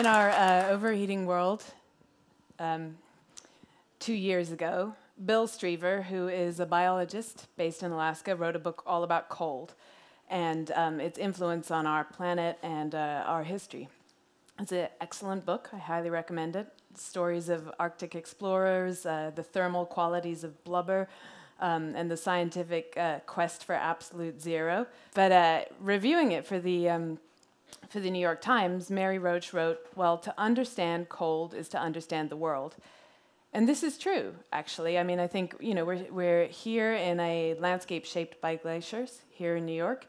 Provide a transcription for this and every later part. in our overheating world 2 years ago, Bill Streever, who is a biologist based in Alaska, wrote a book all about cold and its influence on our planet and our history. It's an excellent book. I highly recommend it. Stories of Arctic explorers, the thermal qualities of blubber, and the scientific quest for absolute zero. But reviewing it for the New York Times, Mary Roach wrote, well, to understand cold is to understand the world. And this is true, actually. I mean, I think, you know, we're here in a landscape shaped by glaciers here in New York.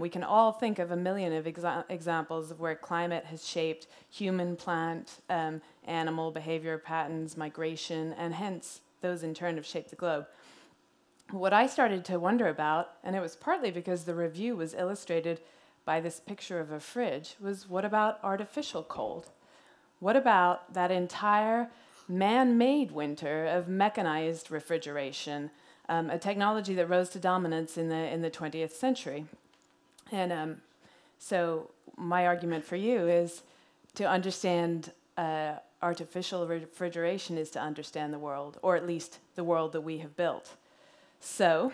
We can all think of a million of examples of where climate has shaped human, plant, animal behavior patterns, migration, and hence those in turn have shaped the globe. What I started to wonder about, and it was partly because the review was illustrated by this picture of a fridge, was what about artificial cold? What about that entire man-made winter of mechanized refrigeration, a technology that rose to dominance in the 20th century. And so my argument for you is to understand artificial refrigeration is to understand the world, or at least the world that we have built. So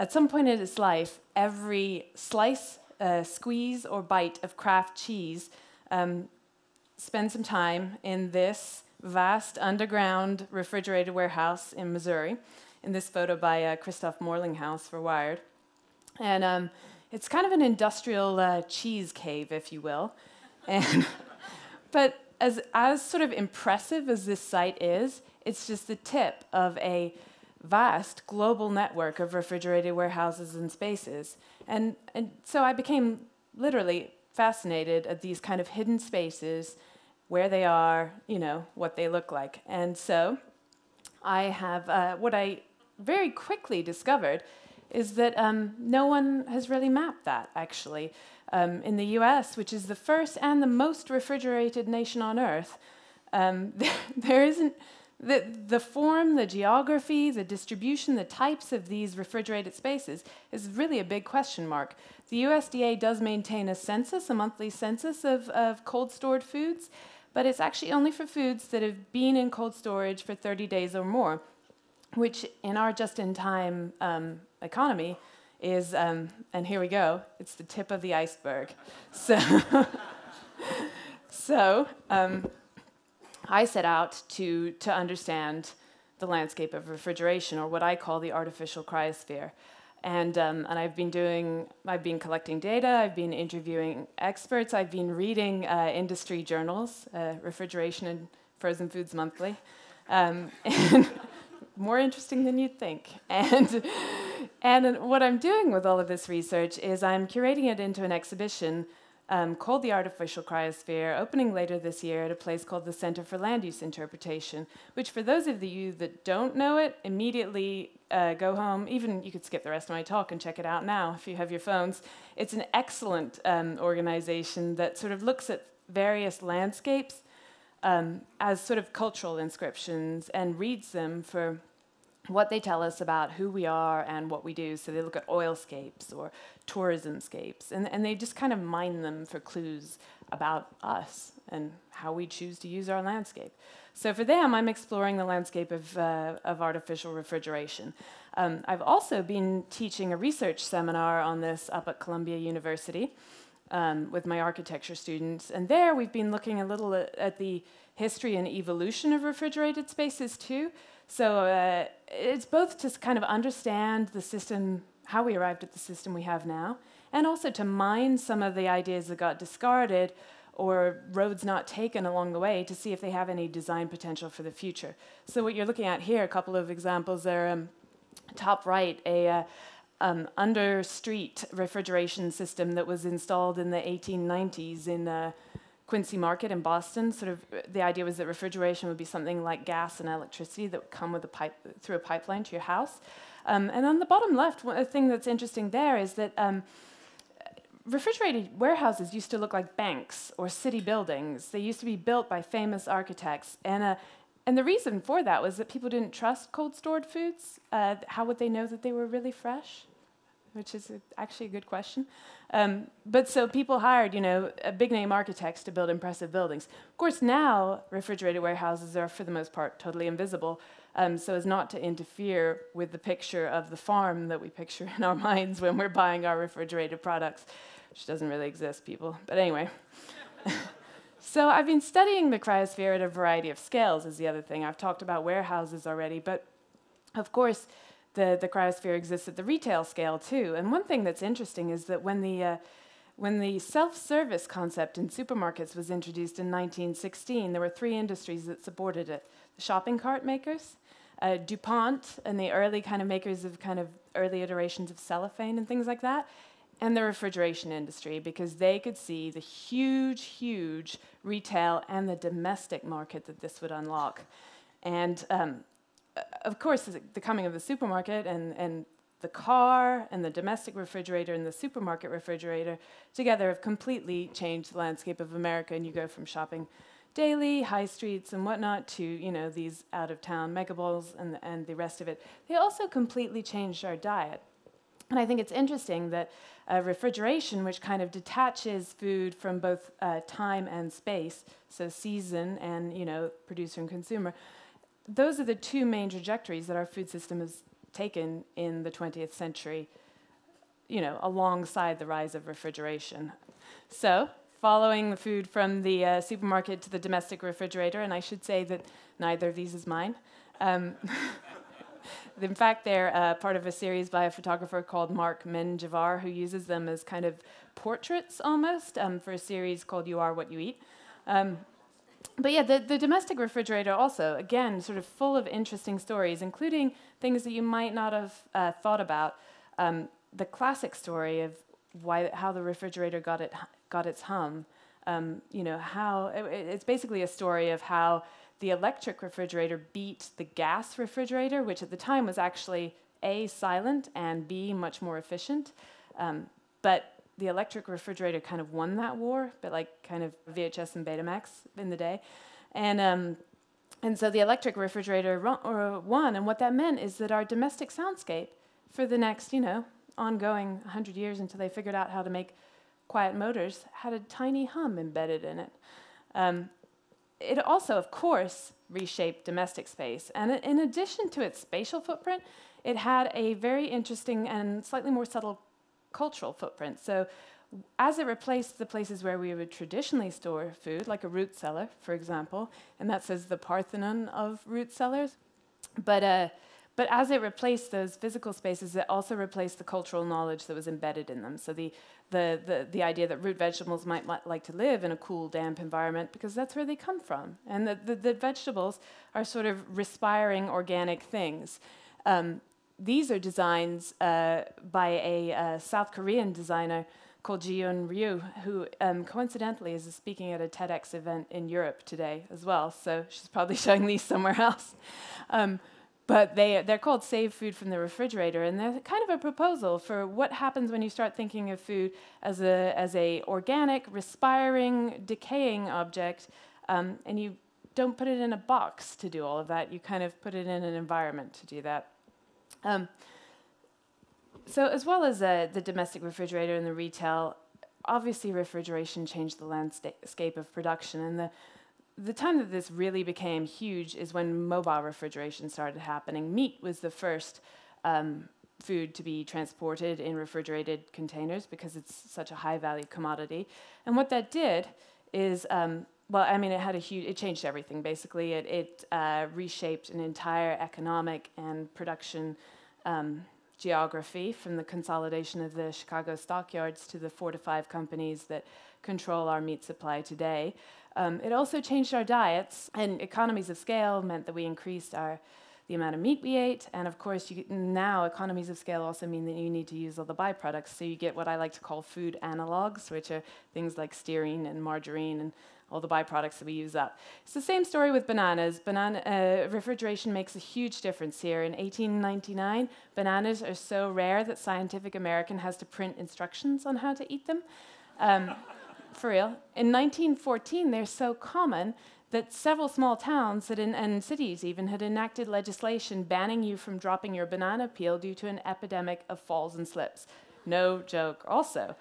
at some point in its life, every slice, squeeze, or bite of Kraft cheese spend some time in this vast underground refrigerated warehouse in Missouri, in this photo by Christoph Morlinghaus for Wired. And it's kind of an industrial cheese cave, if you will. And but as sort of impressive as this site is, it's just the tip of a vast global network of refrigerated warehouses and spaces. And so I became literally fascinated at these kind of hidden spaces, where they are, you know, what they look like. And so I have, what I very quickly discovered is that no one has really mapped that, actually. In the US, which is the first and the most refrigerated nation on Earth, there isn't, the form, the geography, the distribution, the types of these refrigerated spaces is really a big question mark. The USDA does maintain a census, a monthly census of cold stored foods, but it's actually only for foods that have been in cold storage for 30 days or more, which in our just-in-time economy is, and here we go, it's the tip of the iceberg. So, I set out to understand the landscape of refrigeration, or what I call the artificial cryosphere. And I've been collecting data, I've been interviewing experts, I've been reading industry journals, Refrigeration and Frozen Foods Monthly. And more interesting than you'd think. And what I'm doing with all of this research is I'm curating it into an exhibition called The Artificial Cryosphere, opening later this year at a place called the Center for Land Use Interpretation, which for those of you that don't know it, immediately go home. Even you could skip the rest of my talk and check it out now if you have your phones. It's an excellent organization that sort of looks at various landscapes as sort of cultural inscriptions and reads them for what they tell us about who we are and what we do. So they look at oilscapes or tourismscapes, and they just kind of mine them for clues about us and how we choose to use our landscape. So for them, I'm exploring the landscape of artificial refrigeration. I've also been teaching a research seminar on this up at Columbia University with my architecture students. And there we've been looking a little at the history and evolution of refrigerated spaces too. So it's both to kind of understand the system, how we arrived at the system we have now, and also to mine some of the ideas that got discarded or roads not taken along the way to see if they have any design potential for the future. So what you're looking at here, a couple of examples there. Top right, a under-street refrigeration system that was installed in the 1890s in Quincy Market in Boston. Sort of the idea was that refrigeration would be something like gas and electricity that would come with a pipe, through a pipeline to your house. And on the bottom left, a thing that's interesting there is that refrigerated warehouses used to look like banks or city buildings. They used to be built by famous architects. And the reason for that was that people didn't trust cold stored foods. How would they know that they were really fresh? which is actually a good question. But so people hired, you know, big-name architects to build impressive buildings. Of course, now refrigerated warehouses are, for the most part, totally invisible, so as not to interfere with the picture of the farm that we picture in our minds when we're buying our refrigerated products, which doesn't really exist, people. But anyway. So I've been studying the cryosphere at a variety of scales is the other thing. I've talked about warehouses already, but of course, the cryosphere exists at the retail scale, too. And one thing that's interesting is that when the self-service concept in supermarkets was introduced in 1916, there were three industries that supported it. The shopping cart makers, DuPont, and the early kind of makers of kind of early iterations of cellophane and things like that, and the refrigeration industry, because they could see the huge, huge retail and the domestic market that this would unlock. And of course, the coming of the supermarket and the car and the domestic refrigerator and the supermarket refrigerator together have completely changed the landscape of America. And you go from shopping daily, high streets and whatnot, to, you know, these out-of-town mega bowls and the rest of it. They also completely changed our diet. And I think it's interesting that refrigeration, which kind of detaches food from both time and space, so season and, you know, producer and consumer, those are the two main trajectories that our food system has taken in the 20th century, you know, alongside the rise of refrigeration. So, following the food from the supermarket to the domestic refrigerator, and I should say that neither of these is mine. In fact, they're part of a series by a photographer called Mark Menjivar, who uses them as kind of portraits almost for a series called You Are What You Eat. But yeah, the domestic refrigerator also, again, sort of full of interesting stories, including things that you might not have thought about. The classic story of how the refrigerator got its hum. You know, it's basically a story of how the electric refrigerator beat the gas refrigerator, which at the time was actually A, silent, and B, much more efficient. But the electric refrigerator kind of won that war, but like kind of VHS and Betamax in the day. And so the electric refrigerator won, and what that meant is that our domestic soundscape for the next, you know, ongoing 100 years until they figured out how to make quiet motors had a tiny hum embedded in it. It also, of course, reshaped domestic space. And in addition to its spatial footprint, it had a very interesting and slightly more subtle cultural footprint. So as it replaced the places where we would traditionally store food, like a root cellar, for example, and that says the Parthenon of root cellars, but as it replaced those physical spaces, it also replaced the cultural knowledge that was embedded in them. So the idea that root vegetables might like to live in a cool, damp environment because that's where they come from. And the vegetables are sort of respiring organic things. These are designs by a South Korean designer called Ji-yeon Ryu, who coincidentally is speaking at a TEDx event in Europe today as well, so she's probably showing these somewhere else. But they're called Save Food from the Refrigerator, and they're kind of a proposal for what happens when you start thinking of food as an organic, respiring, decaying object, and you don't put it in a box to do all of that. You kind of put it in an environment to do that. So as well as the domestic refrigerator and the retail, obviously refrigeration changed the landscape of production. And the time that this really became huge is when mobile refrigeration started happening. Meat was the first food to be transported in refrigerated containers because it's such a high-value commodity. And what that did is, well, I mean, it changed everything, basically. It reshaped an entire economic and production geography, from the consolidation of the Chicago stockyards to the 4 to 5 companies that control our meat supply today. It also changed our diets, and economies of scale meant that we increased the amount of meat we ate, and of course, now economies of scale also mean that you need to use all the byproducts, so you get what I like to call food analogs, which are things like stearine and margarine and all the byproducts that we use up. It's the same story with bananas. Refrigeration makes a huge difference here. In 1899, bananas are so rare that Scientific American has to print instructions on how to eat them. For real. In 1914, they're so common that several small towns and cities even had enacted legislation banning you from dropping your banana peel due to an epidemic of falls and slips. No joke also.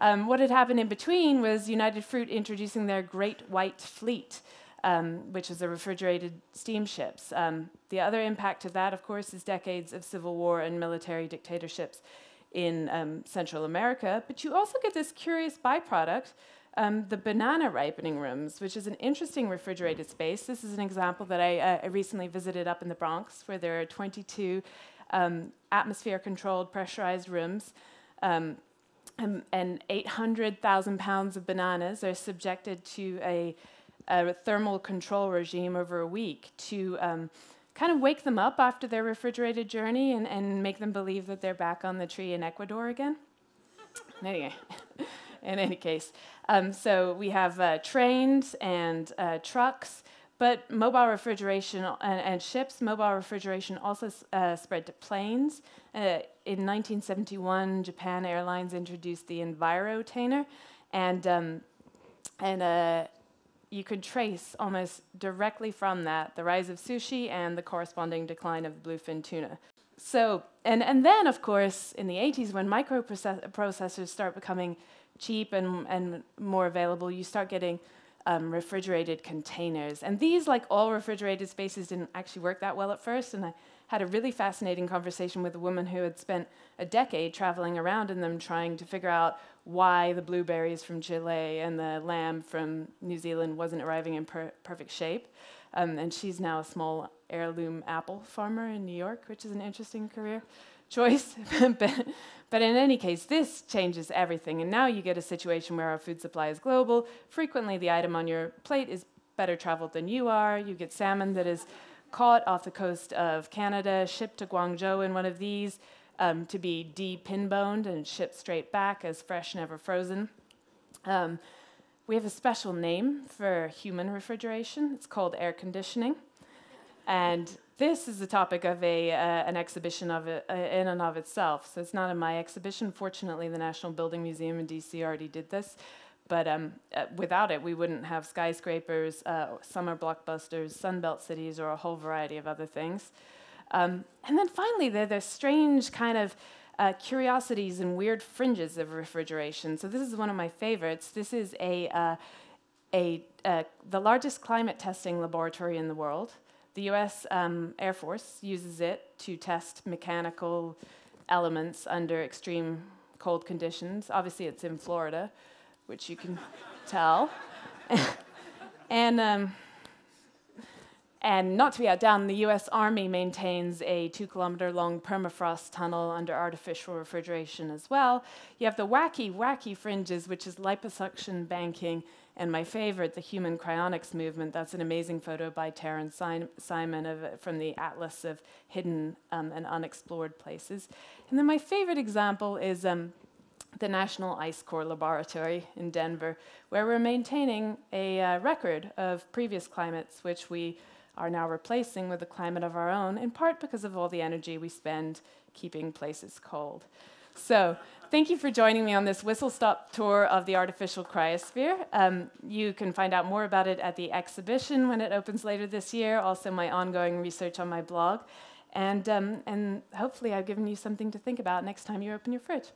What had happened in between was United Fruit introducing their Great White Fleet, which is the refrigerated steamships. The other impact of that, of course, is decades of civil war and military dictatorships in Central America. But you also get this curious byproduct, the banana ripening rooms, which is an interesting refrigerated space. This is an example that I recently visited up in the Bronx, where there are 22 atmosphere-controlled pressurized rooms, and 800,000 pounds of bananas are subjected to a thermal control regime over a week to kind of wake them up after their refrigerated journey and make them believe that they're back on the tree in Ecuador again. Anyway, in any case, so we have trains and trucks, but mobile refrigeration and ships. Mobile refrigeration also spread to planes. In 1971, Japan Airlines introduced the EnviroTainer, and you could trace almost directly from that the rise of sushi and the corresponding decline of bluefin tuna. So, and then, of course, in the 80s, when microprocessors start becoming cheap and more available, you start getting refrigerated containers. And these, like all refrigerated spaces, didn't actually work that well at first. And I had a really fascinating conversation with a woman who had spent a decade traveling around in them trying to figure out why the blueberries from Chile and the lamb from New Zealand wasn't arriving in perfect shape. And she's now a small heirloom apple farmer in New York, which is an interesting career choice. But in any case, this changes everything. And now you get a situation where our food supply is global. Frequently, the item on your plate is better traveled than you are. You get salmon that is caught off the coast of Canada, shipped to Guangzhou in one of these, to be de-pinboned and shipped straight back as fresh, never frozen. We have a special name for human refrigeration. It's called air conditioning. And this is the topic of an exhibition of in and of itself. So it's not in my exhibition. Fortunately, the National Building Museum in DC already did this. But without it, we wouldn't have skyscrapers, summer blockbusters, Sunbelt cities, or a whole variety of other things. And then finally, there are strange kind of curiosities and weird fringes of refrigeration. So this is one of my favorites. This is the largest climate testing laboratory in the world. The U.S. Air Force uses it to test mechanical elements under extreme cold conditions. Obviously, it's in Florida, which you can tell. And not to be outdone, the U.S. Army maintains a 2-kilometer-long permafrost tunnel under artificial refrigeration as well. You have the wacky, wacky fringes, which is liposuction banking, and my favorite, the human cryonics movement. That's an amazing photo by Taryn Simon from the Atlas of Hidden and Unexplored Places. And then my favorite example is the National Ice Core Laboratory in Denver, where we're maintaining a record of previous climates, which we are now replacing with a climate of our own, in part because of all the energy we spend keeping places cold. So thank you for joining me on this whistle-stop tour of the artificial cryosphere. You can find out more about it at the exhibition when it opens later this year, also my ongoing research on my blog. And hopefully I've given you something to think about next time you open your fridge.